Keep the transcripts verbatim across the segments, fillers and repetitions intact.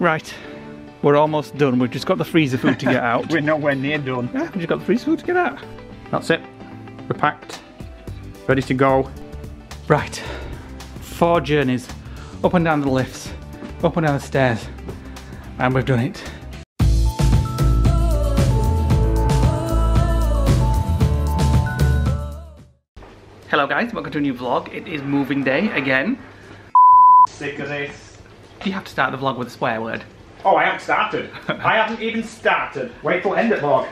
Right, we're almost done. We've just got the freezer food to get out. We're nowhere near done. Yeah, we've just got the freezer food to get out. That's it. We're packed, ready to go. Right, four journeys, up and down the lifts, up and down the stairs, and we've done it. Hello guys, welcome to a new vlog. It is moving day again. Sick of this. You have to start the vlog with a swear word. Oh, I haven't started. I haven't even started. Wait till end it vlog.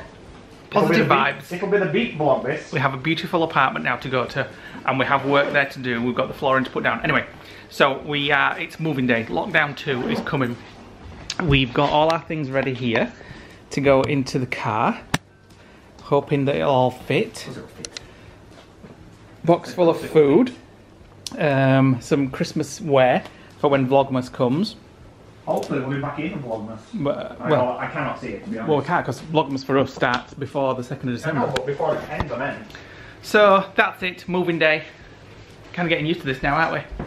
Positive vibes. It'll be the beat vlog, this. We have a beautiful apartment now to go to, and we have work there to do. We've got the flooring to put down. Anyway, so we are, it's moving day. Lockdown two is coming. We've got all our things ready here to go into the car, hoping that it'll all fit. Box full of food, um, some Christmas wear for when Vlogmas comes. Hopefully we'll be back in Vlogmas. But, uh, well, I cannot see it, to be honest. Well, we can't, because Vlogmas for us starts before the second of December. No, but before it ends, I mean. So, that's it, moving day. Kind of getting used to this now, aren't we?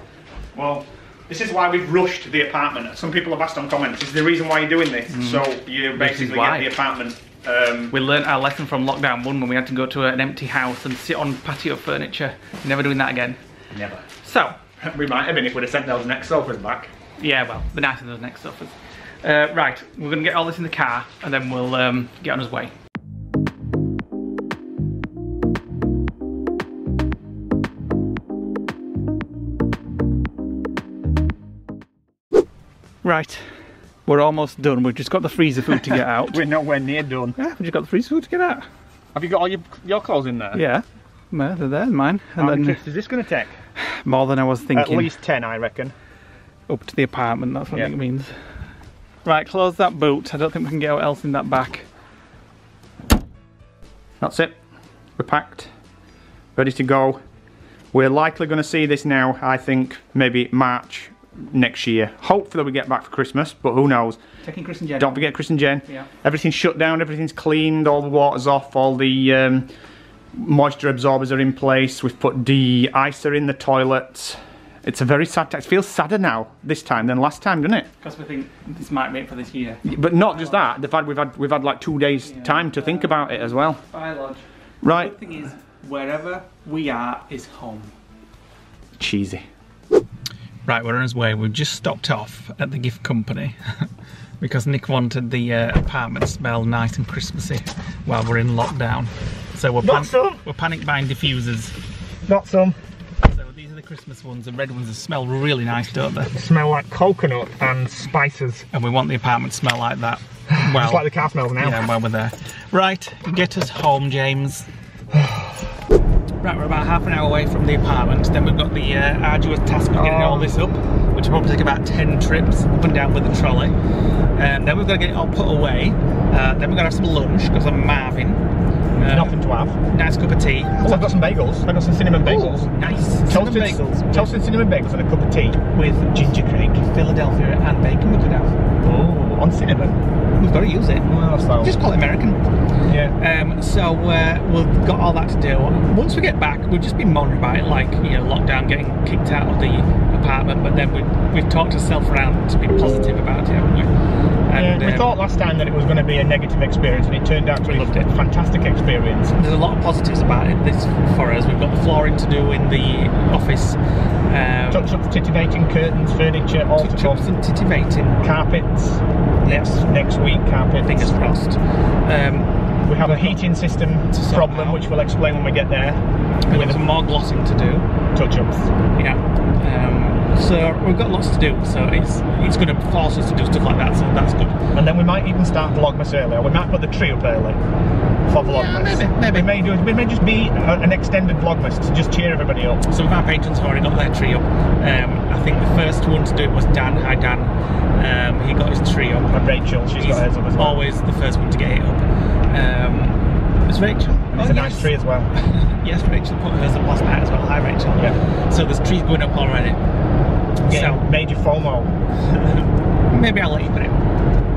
Well, this is why we've rushed the apartment. Some people have asked on comments, this is the reason why you're doing this. Mm. So, you basically get the apartment. Um, we learnt our lesson from lockdown one when we had to go to an empty house and sit on patio furniture. Never doing that again. Never. So. We might have been if we'd have sent those next sofas back. Yeah, well, the nicer those next sofas. Uh, right, we're going to get all this in the car and then we'll um, get on his way. Right. We're almost done. We've just got the freezer food to get out. We're nowhere near done. Yeah, we've just got the freezer food to get out. Have you got all your, your clothes in there? Yeah. Well, they're there, mine. And How then, many trips is this going to take? More than I was thinking. At least ten, I reckon. Up to the apartment, that's what yep. I think it means. Right, close that boot. I don't think we can get what else in that back. That's it. We're packed. Ready to go. We're likely going to see this now, I think, maybe March. Next year, hopefully we get back for Christmas, but who knows? Taking Chris and Jen. Don't forget Chris and Jen. Yeah. Everything's shut down. Everything's cleaned. All the water's off. All the um, moisture absorbers are in place. We've put de-icer in the toilets. It's a very sad. It feels sadder now this time than last time, doesn't it? Because we think this might make for this year. But not just that. The fact we've had we've had like two days yeah. time to uh, think about it as well. Bye, Lodge. Right. The thing is, wherever we are is home. Cheesy. Right, we're on his way. We've just stopped off at the gift company because Nick wanted the uh, apartment to smell nice and Christmassy while we're in lockdown. So we're, pan some. we're panic buying diffusers. Not some. So these are the Christmas ones. The red ones that smell really nice, don't they? They smell like coconut and spices. And we want the apartment to smell like that. Well, it's like the car smells now. Yeah, while we're there. Right, get us home, James. Right, we're about half an hour away from the apartment. Then we've got the uh, arduous task of getting oh. all this up, which will probably take about ten trips up and down with the trolley. Um, then we've got to get it all put away. Uh, then we've got to have some lunch, because I'm Marvin. Uh, Nothing to have. Nice cup of tea. Oh, I've got some bagels. I've got some cinnamon bagels. Ooh, nice. Toasted bagels. Toasted cinnamon bagels and a cup of tea. With ginger cake, Philadelphia and bacon we could have. Oh, on cinnamon. We've got to use it. Well, so. Just call it American. Yeah. Um, so uh, we've got all that to do. Once we get back, we've just been moaning about it, like, you know, lockdown, getting kicked out of the apartment, but then we've, we've talked ourselves around to be positive about it, haven't we? And, yeah, we um, thought last time that it was going to be a negative experience, and it turned out to be a fantastic experience. There's a lot of positives about it this, for us. We've got the flooring to do in the office. Um, Touch-up, titivating, curtains, furniture, all to Touch-ups and titivating. Carpets. Yes. Next, next week, carpets. Fingers crossed. Um, We have a heating system problem, which we'll explain when we get there. We have some more glossing to do. Touch-ups. Yeah. Um, so we've got lots to do, so it's it's going to force us to do stuff like that, so that's good. And then we might even start Vlogmas earlier. We might put the tree up early for Vlogmas. Yeah, maybe, maybe. We may, do, we may just be a, an extended Vlogmas to just cheer everybody up. Some of our patrons have already got their tree up. Um, I think the first one to do it was Dan. Hi, Dan. Um, he got his tree up. And Rachel, she's He's got hers up as well. Always the first one to get it up. Um, it's Rachel. And it's oh, a yes. nice tree as well. Yes, Rachel put hers up last night as well. Hi, Rachel. Yeah. So there's trees going up already. Yeah, so major FOMO. Maybe I'll let you put it.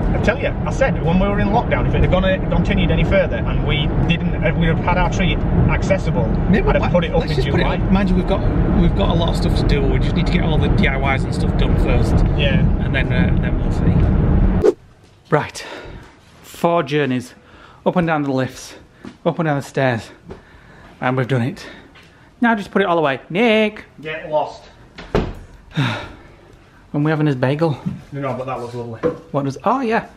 I tell you, I said when we were in lockdown, if it had gone uh, continued any further and we didn't, if we had had our tree accessible, Maybe I'd have like, put it up in July. It, mind you, we've got we've got a lot of stuff to do. We just need to get all the D I Ys and stuff done first. Yeah, and then uh, then we'll see. Right, four journeys, up and down the lifts, up and down the stairs, and we've done it. Now just put it all away, Nick. Get lost. And we're having his bagel. No, but that looks lovely. What does? Oh yeah,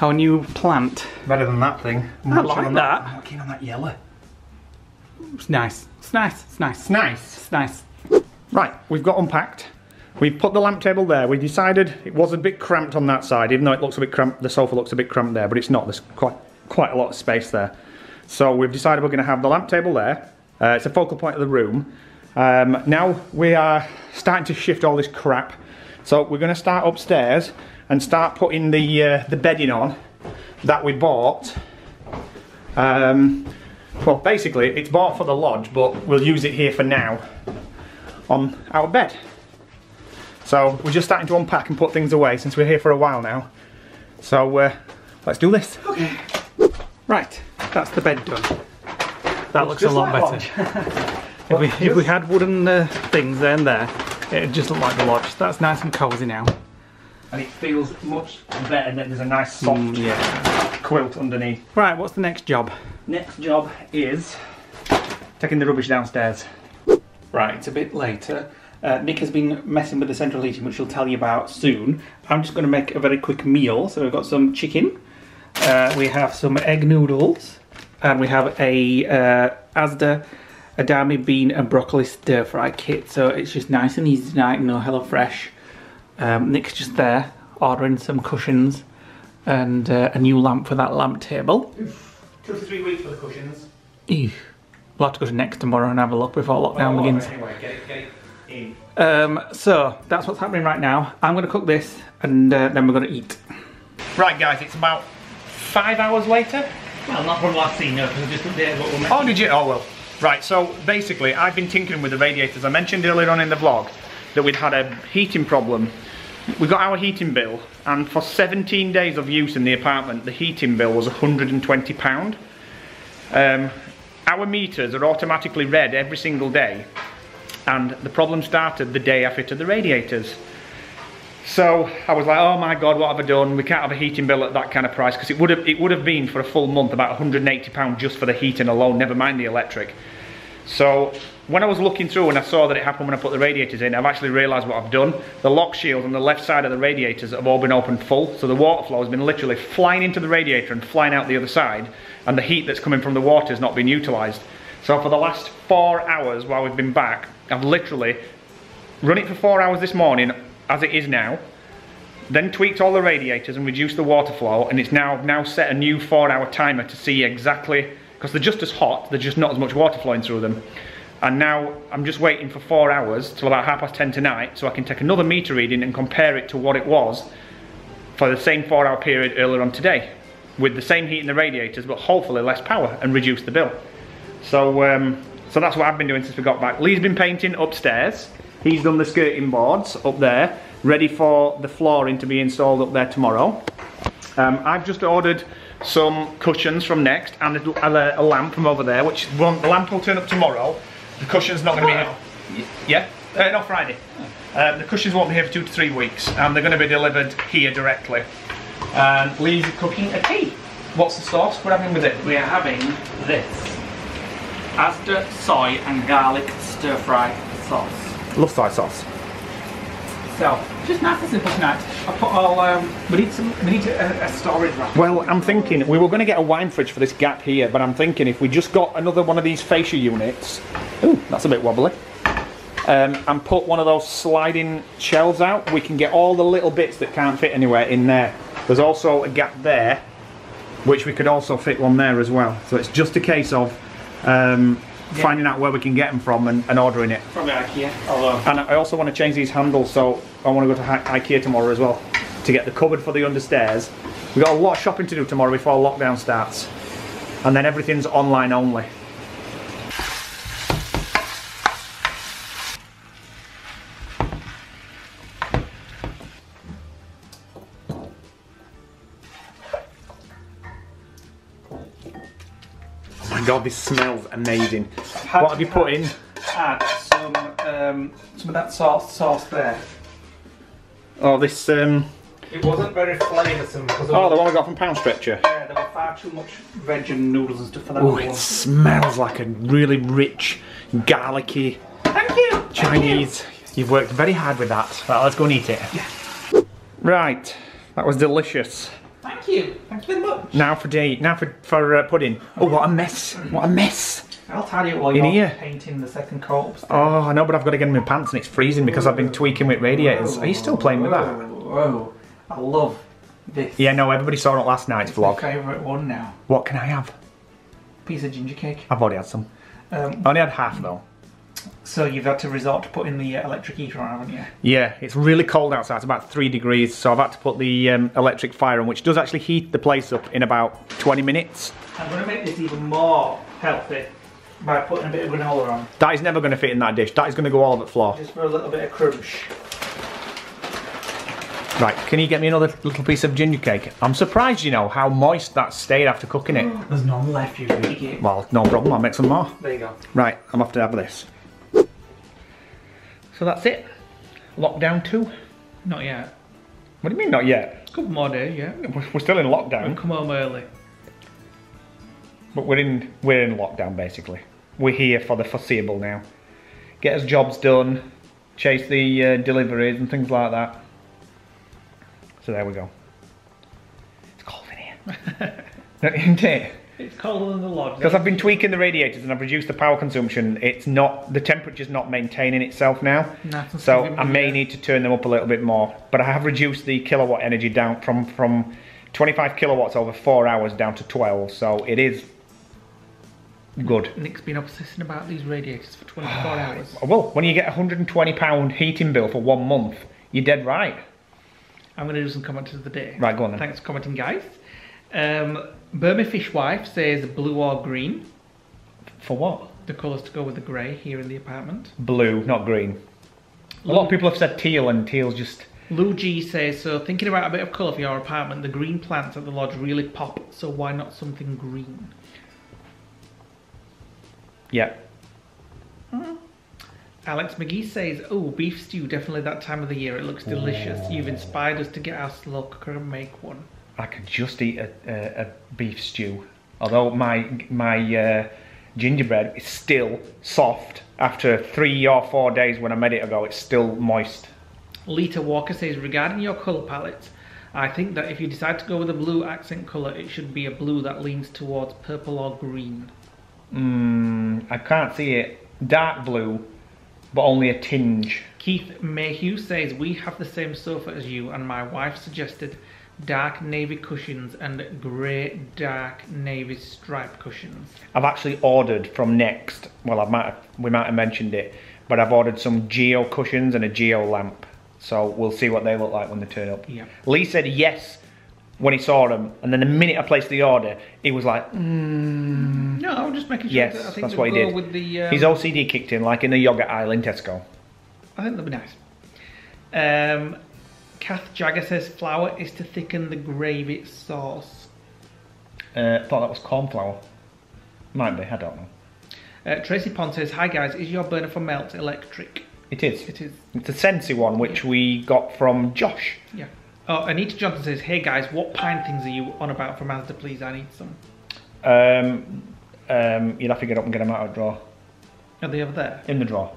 our new plant. Better than that thing. I'm I like that. that. I'm not keen on that yellow. It's nice. It's nice. It's nice. It's nice. It's nice. Right, we've got unpacked. We've put the lamp table there. We decided it was a bit cramped on that side, even though it looks a bit cramped. The sofa looks a bit cramped there, but it's not. There's quite quite a lot of space there. So we've decided we're going to have the lamp table there. Uh, it's a focal point of the room. Um, now we are starting to shift all this crap. So we're going to start upstairs and start putting the uh, the bedding on that we bought. Um, well, basically it's bought for the lodge, but we'll use it here for now on our bed. So we're just starting to unpack and put things away since we're here for a while now. So uh, let's do this. Okay. Right, that's the bed done. That looks a lot better. If we, if we had wooden uh, things there and there, it just looked like the lodge. That's nice and cosy now. And it feels much better that there's a nice soft mm, yeah. quilt underneath. Right, what's the next job? Next job is taking the rubbish downstairs. Right, it's a bit later. Uh, Nick has been messing with the central heating, which he'll tell you about soon. I'm just going to make a very quick meal. So we've got some chicken, uh, we have some egg noodles, and we have a uh, Asda Adami bean and broccoli stir fry kit, so it's just nice and easy tonight. No HelloFresh. Um, Nick's just there ordering some cushions and uh, a new lamp for that lamp table. Oof. Two to three weeks for the cushions. Ew. We'll have to go to Next tomorrow and have a look before lockdown well, begins. Anyway, get it, get it in. Um, so that's what's happening right now. I'm going to cook this and uh, then we're going to eat. Right, guys, it's about five hours later. Well, not from last scene, no, because I just updated what we're making. Oh, did you? Oh, well. Right, so basically I've been tinkering with the radiators. I mentioned earlier on in the vlog that we'd had a heating problem. We got our heating bill, and for seventeen days of use in the apartment the heating bill was one hundred and twenty pounds. Um, our meters are automatically read every single day, and the problem started the day I fitted the radiators. So I was like, oh my god, what have I done? We can't have a heating bill at that kind of price, because it would have it would have been for a full month about one hundred and eighty pounds just for the heating alone, never mind the electric. So when I was looking through and I saw that it happened when I put the radiators in, I've actually realised what I've done. The lock shield on the left side of the radiators have all been opened full, so the water flow has been literally flying into the radiator and flying out the other side, and the heat that's coming from the water has not been utilised. So for the last four hours while we've been back, I've literally run it for four hours this morning, as it is now, then tweaked all the radiators and reduced the water flow, and it's now now set a new four hour timer to see exactly, because they're just as hot, they're just not as much water flowing through them. And now I'm just waiting for four hours till about half past ten tonight, so I can take another meter reading and compare it to what it was for the same four hour period earlier on today, with the same heat in the radiators, but hopefully less power, and reduce the bill. So um, so that's what I've been doing since we got back. Lee's been painting upstairs. He's done the skirting boards up there, ready for the flooring to be installed up there tomorrow. Um, I've just ordered some cushions from Next and a, a, a lamp from over there, which won't, the lamp will turn up tomorrow. The cushion's not going to be here. Yeah? Uh, not Friday. Uh, the cushions won't be here for two to three weeks, and they're going to be delivered here directly. And Lee's cooking a tea. What's the sauce we're having with it? We are having this Asda soy and garlic stir fry sauce. Love soy sauce. So, just nice and simple tonight. I put all. Um, we need some. We need a, a storage rack. Well, I'm thinking we were going to get a wine fridge for this gap here, but I'm thinking if we just got another one of these fascia units. Ooh, that's a bit wobbly. Um, and put one of those sliding shelves out, we can get all the little bits that can't fit anywhere in there. There's also a gap there, which we could also fit one there as well. So it's just a case of. Um, Yeah. Finding out where we can get them from and, and ordering it. From IKEA. Although. And I also want to change these handles, so I want to go to IKEA tomorrow as well to get the cupboard for the understairs. We've got a lot of shopping to do tomorrow before lockdown starts, and then everything's online only. god, this smells amazing. Had, what have you put in? Add some um, some of that sauce sauce there. Oh, this. Um, it wasn't very flavoursome. Oh, the one we got from Pound Stretcher. Yeah, there were far too much veg and noodles and stuff for that. Oh, it smells like a really rich, garlicky. Thank you. Chinese. Thank you. You've worked very hard with that. Right, let's go and eat it. Yeah. Right, that was delicious. Thank you. Thank you very much. Now for day. Now for for uh, pudding. Oh, what a mess! What a mess! I'll tell you while you're here. Painting the second corpse. Then. Oh, I know, but I've got to get in my pants and it's freezing because I've been tweaking with radiators. Whoa, are you still playing whoa, with that? Whoa! I love this. Yeah, no, everybody saw it last night's it's vlog. My favourite one now. What can I have? Piece of ginger cake. I've already had some. Um, I only had half though. So you've had to resort to putting the electric heater on, haven't you? Yeah, it's really cold outside, it's about three degrees, so I've had to put the um, electric fire on, which does actually heat the place up in about twenty minutes. I'm going to make this even more healthy by putting a bit of granola on. That is never going to fit in that dish, that is going to go all over the floor. Just for a little bit of crunch. Right, can you get me another little piece of ginger cake? I'm surprised, you know, how moist that stayed after cooking it. There's none left, you idiot. Well, no problem, I'll make some more. There you go. Right, I'm off to have this. So that's it. Lockdown two? Not yet. What do you mean not yet? A couple more days, yeah. We're still in lockdown. We'll come home early. But we're in we're in lockdown basically. We're here for the foreseeable now. Get us jobs done, chase the uh, deliveries and things like that. So there we go. It's cold in here. Isn't it? It's colder than the log. Because I've been tweaking the radiators and I've reduced the power consumption. It's not, the temperature's not maintaining itself now. Nothing so I may yet. need to turn them up a little bit more. But I have reduced the kilowatt energy down from, from twenty-five kilowatts over four hours down to twelve. So it is good. Nick's been obsessing about these radiators for twenty-four hours. Well, when you get a one hundred and twenty pound heating bill for one month, you're dead right. I'm going to do some comments of the day. Right, go on then. Thanks for commenting, guys. Um, Burmy Fishwife says blue or green. For what? The colours to go with the grey here in the apartment. Blue, not green. Lu A lot of people have said teal and teal's just... Lou G says, so thinking about a bit of colour for your apartment, the green plants at the lodge really pop, so why not something green? Yeah. Mm. Alex McGee says, oh, beef stew, definitely that time of the year, it looks delicious. Ooh. You've inspired us to get our slow cooker and make one. I could just eat a, a, a beef stew, although my my uh, gingerbread is still soft. After three or four days when I made it ago, it's still moist. Lita Walker says, regarding your colour palette, I think that if you decide to go with a blue accent colour, it should be a blue that leans towards purple or green. Mm, I can't see it. Dark blue, but only a tinge. Keith Mayhew says, we have the same sofa as you, and my wife suggested dark navy cushions and grey dark navy stripe cushions. I've actually ordered from Next, well I might have, we might have mentioned it, but I've ordered some geo cushions and a geo lamp. So we'll see what they look like when they turn up. Yeah. Lee said yes when he saw them, and then the minute I placed the order, he was like, mm, no, I'm just making sure yes, that I think that's what he did. With the, um, his O C D kicked in like in the yogurt aisle in Tesco. I think that'd be nice. Um, Kath Jagger says flour is to thicken the gravy sauce. Uh, thought that was corn flour. Might be, I don't know. Uh, Tracy Pond says, hi guys, is your burner for melt electric? It is. It is. It's a Scentsy one, which yeah. we got from Josh. Yeah. Oh, Anita Johnson says, hey guys, what pine things are you on about from Asda, please? I need some. Um, um, you'll have to get up and get them out of the drawer. Are they over there? In the drawer.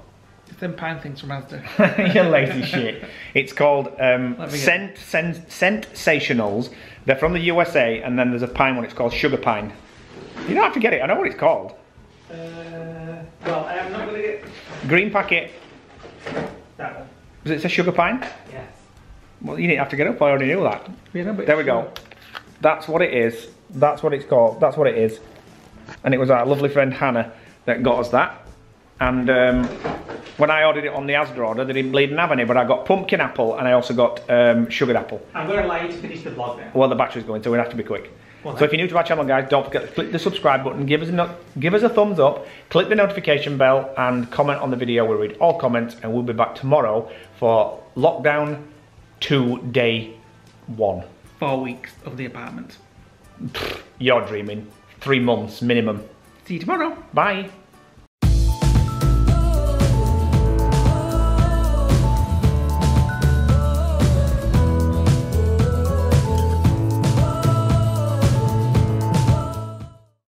It's them pine things from Asda. You lazy shit. It's called um, scent, scent, Sensationals. They're from the U S A, and then there's a pine one. It's called Sugar Pine. You don't have to get it. I know what it's called. Uh, well, I am not going to get it. Green packet. That one. Does it say Sugar Pine? Yes. Well, you didn't have to get up. I already knew that. Yeah, no, but there we go. Sugar. That's what it is. That's what it's called. That's what it is. And it was our lovely friend Hannah that got us that. And um, when I ordered it on the Asda order, they didn't bleed have any, but I got pumpkin apple and I also got um, sugared apple. I'm going to allow you to finish the vlog now. Well, the battery's going, so we'll have to be quick. Well, so if you're new to our channel, guys, don't forget to click the subscribe button, give us, a no give us a thumbs up, click the notification bell, and comment on the video. We'll read all comments, and we'll be back tomorrow for Lockdown two, Day one. Four weeks of the apartment. Pfft, you're dreaming. Three months minimum. See you tomorrow. Bye.